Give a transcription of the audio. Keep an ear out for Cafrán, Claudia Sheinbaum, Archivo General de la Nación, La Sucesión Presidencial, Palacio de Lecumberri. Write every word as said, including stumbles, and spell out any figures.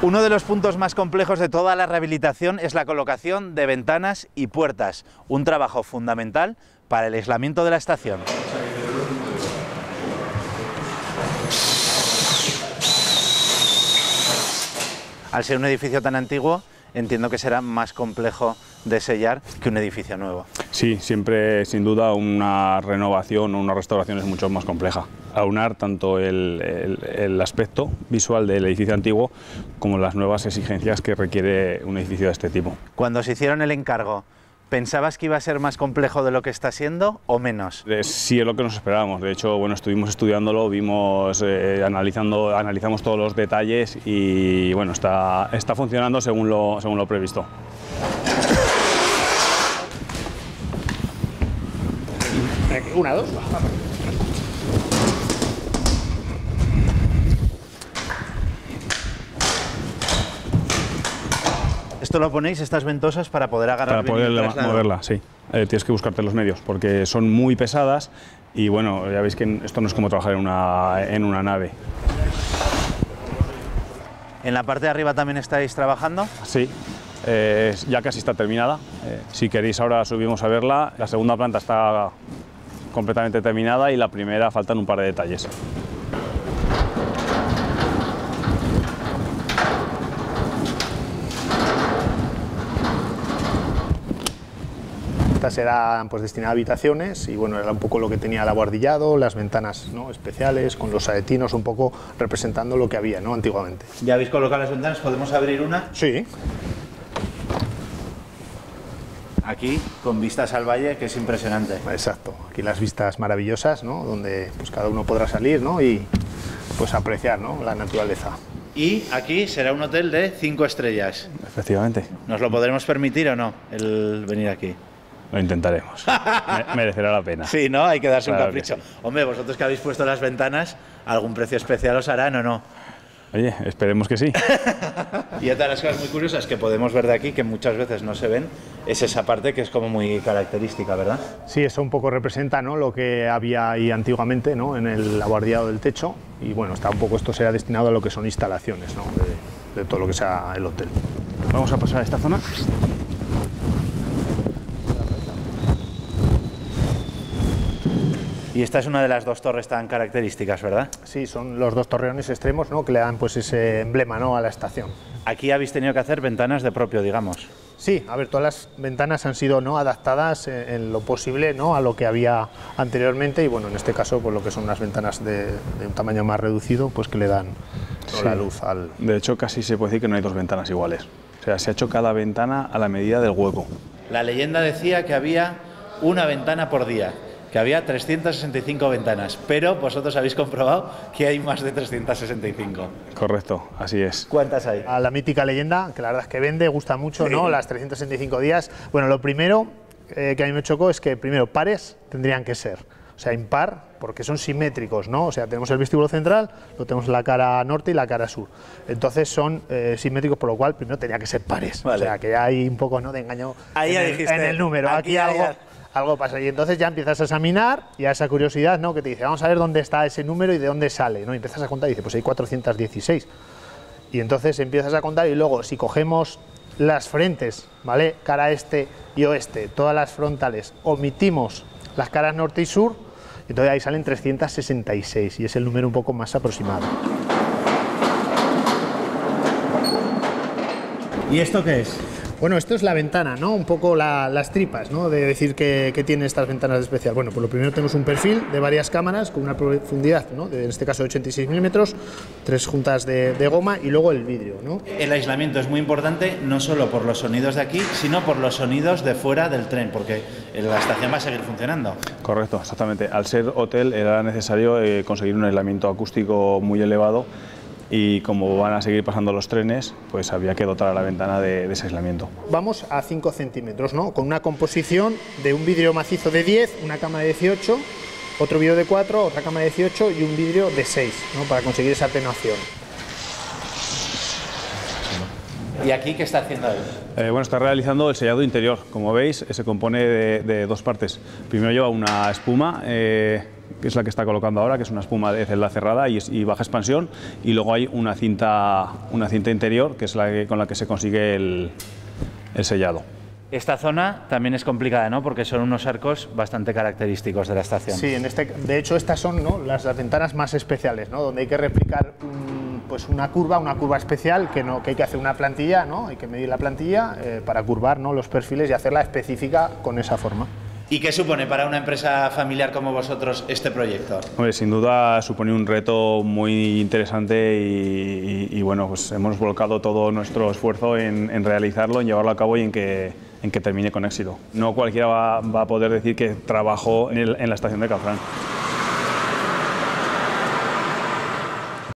Uno de los puntos más complejos de toda la rehabilitación es la colocación de ventanas y puertas, un trabajo fundamental para el aislamiento de la estación. Al ser un edificio tan antiguo, entiendo que será más complejo de sellar que un edificio nuevo. Sí, siempre, sin duda, una renovación o una restauración es mucho más compleja. Aunar tanto el, el, el aspecto visual del edificio antiguo como las nuevas exigencias que requiere un edificio de este tipo. Cuando se hicieron el encargo, ¿pensabas que iba a ser más complejo de lo que está siendo o menos? Sí, es lo que nos esperábamos. De hecho, bueno, estuvimos estudiándolo, vimos, eh, analizando, analizamos todos los detalles y bueno, está, está funcionando según lo, según lo previsto. Una, dos. Esto lo ponéis, estas ventosas, para poder agarrar para bien poder el moverla, sí. Eh, tienes que buscarte los medios porque son muy pesadas y bueno, ya veis que esto no es como trabajar en una, en una nave. ¿En la parte de arriba también estáis trabajando? Sí, eh, ya casi está terminada. Eh, si queréis ahora subimos a verla. La segunda planta está completamente terminada y la primera faltan un par de detalles. Estas eran pues destinadas a habitaciones y bueno, era un poco lo que tenía el abuhardillado, las ventanas, ¿no?, especiales, con los saetinos un poco representando lo que había, ¿no?, antiguamente. ¿Ya habéis colocado las ventanas? ¿Podemos abrir una? Sí. Aquí, con vistas al valle, que es impresionante. Exacto. Aquí las vistas maravillosas, ¿no?, donde pues cada uno podrá salir, ¿no?, y pues apreciar, ¿no?, la naturaleza. Y aquí será un hotel de cinco estrellas. Efectivamente. ¿Nos lo podremos permitir o no, el venir aquí? Lo intentaremos, merecerá la pena. Sí, ¿no? Hay que darse claro un capricho. Sí. Hombre, vosotros que habéis puesto las ventanas, ¿algún precio especial os harán o no? Oye, esperemos que sí. Y otra de las cosas muy curiosas que podemos ver de aquí, que muchas veces no se ven, es esa parte que es como muy característica, ¿verdad? Sí, eso un poco representa, ¿no?, lo que había ahí antiguamente, ¿no?, en el abuhardillado del techo. Y bueno, está un poco, esto será destinado a lo que son instalaciones, ¿no?, de, de todo lo que sea el hotel. Vamos a pasar a esta zona. Y esta es una de las dos torres tan características, ¿verdad? Sí, son los dos torreones extremos, ¿no?, que le dan pues ese emblema, ¿no?, a la estación. Aquí habéis tenido que hacer ventanas de propio, digamos. Sí, a ver, todas las ventanas han sido, ¿no?, adaptadas en, en lo posible, ¿no?, a lo que había anteriormente y bueno, en este caso pues lo que son unas ventanas de, de un tamaño más reducido, pues que le dan, ¿no?, sí, la luz al... De hecho, casi se puede decir que no hay dos ventanas iguales. O sea, se ha hecho cada ventana a la medida del hueco. La leyenda decía que había una ventana por día, que había trescientas sesenta y cinco ventanas, pero vosotros habéis comprobado que hay más de trescientas sesenta y cinco. Correcto, así es. ¿Cuántas hay? A la mítica leyenda, que la verdad es que vende, gusta mucho, sí, ¿no?, las trescientos sesenta y cinco días. Bueno, lo primero eh, que a mí me chocó es que, primero, pares tendrían que ser, o sea, impar, porque son simétricos, ¿no? O sea, tenemos el vestíbulo central, lo tenemos la cara norte y la cara sur. Entonces son eh, simétricos, por lo cual, primero tenía que ser pares. Vale. O sea, que hay un poco, ¿no?, de engaño ahí en, dijiste, el, en el número. Aquí, aquí algo... Ya. Algo pasa y entonces ya empiezas a examinar y a esa curiosidad, ¿no?, que te dice, vamos a ver dónde está ese número y de dónde sale, ¿no?, y empiezas a contar y dice, pues hay cuatrocientas dieciséis y entonces empiezas a contar y luego si cogemos las frentes, ¿vale?, cara este y oeste, todas las frontales, omitimos las caras norte y sur, y entonces ahí salen trescientas sesenta y seis y es el número un poco más aproximado. ¿Y esto qué es? Bueno, esto es la ventana, ¿no?, un poco la, las tripas, ¿no?, de decir que, que tiene estas ventanas de especial. Bueno, pues lo primero tenemos un perfil de varias cámaras con una profundidad, ¿no?, de, en este caso de ochenta y seis milímetros, tres juntas de, de goma y luego el vidrio, ¿no? El aislamiento es muy importante, no solo por los sonidos de aquí, sino por los sonidos de fuera del tren, porque la estación va a seguir funcionando. Correcto, exactamente. Al ser hotel era necesario eh, conseguir un aislamiento acústico muy elevado, y como van a seguir pasando los trenes, pues había que dotar a la ventana de, de ese aislamiento. Vamos a cinco centímetros, ¿no?, con una composición de un vidrio macizo de diez, una cama de dieciocho, otro vidrio de cuatro, otra cama de dieciocho y un vidrio de seis, ¿no?, para conseguir esa atenuación. ¿Y aquí qué está haciendo él? Eh, bueno, está realizando el sellado interior. Como veis, se compone de, de dos partes. Primero lleva una espuma eh, que es la que está colocando ahora, que es una espuma de celda cerrada y, y baja expansión, y luego hay una cinta, una cinta interior, que es la que, con la que se consigue el, el sellado. Esta zona también es complicada, ¿no? Porque son unos arcos bastante característicos de la estación. Sí, en este, de hecho estas son, ¿no?, las, las ventanas más especiales, ¿no?, donde hay que replicar un, pues una curva, una curva especial, que, no, que hay que hacer una plantilla, ¿no?, hay que medir la plantilla eh, para curvar, ¿no?, los perfiles y hacerla específica con esa forma. ¿Y qué supone para una empresa familiar como vosotros este proyecto? Pues sin duda supone un reto muy interesante y, y, y bueno, pues hemos volcado todo nuestro esfuerzo en, en realizarlo, en llevarlo a cabo y en que, en que termine con éxito. No cualquiera va, va a poder decir que trabajo en, el, en la estación de Cafrán.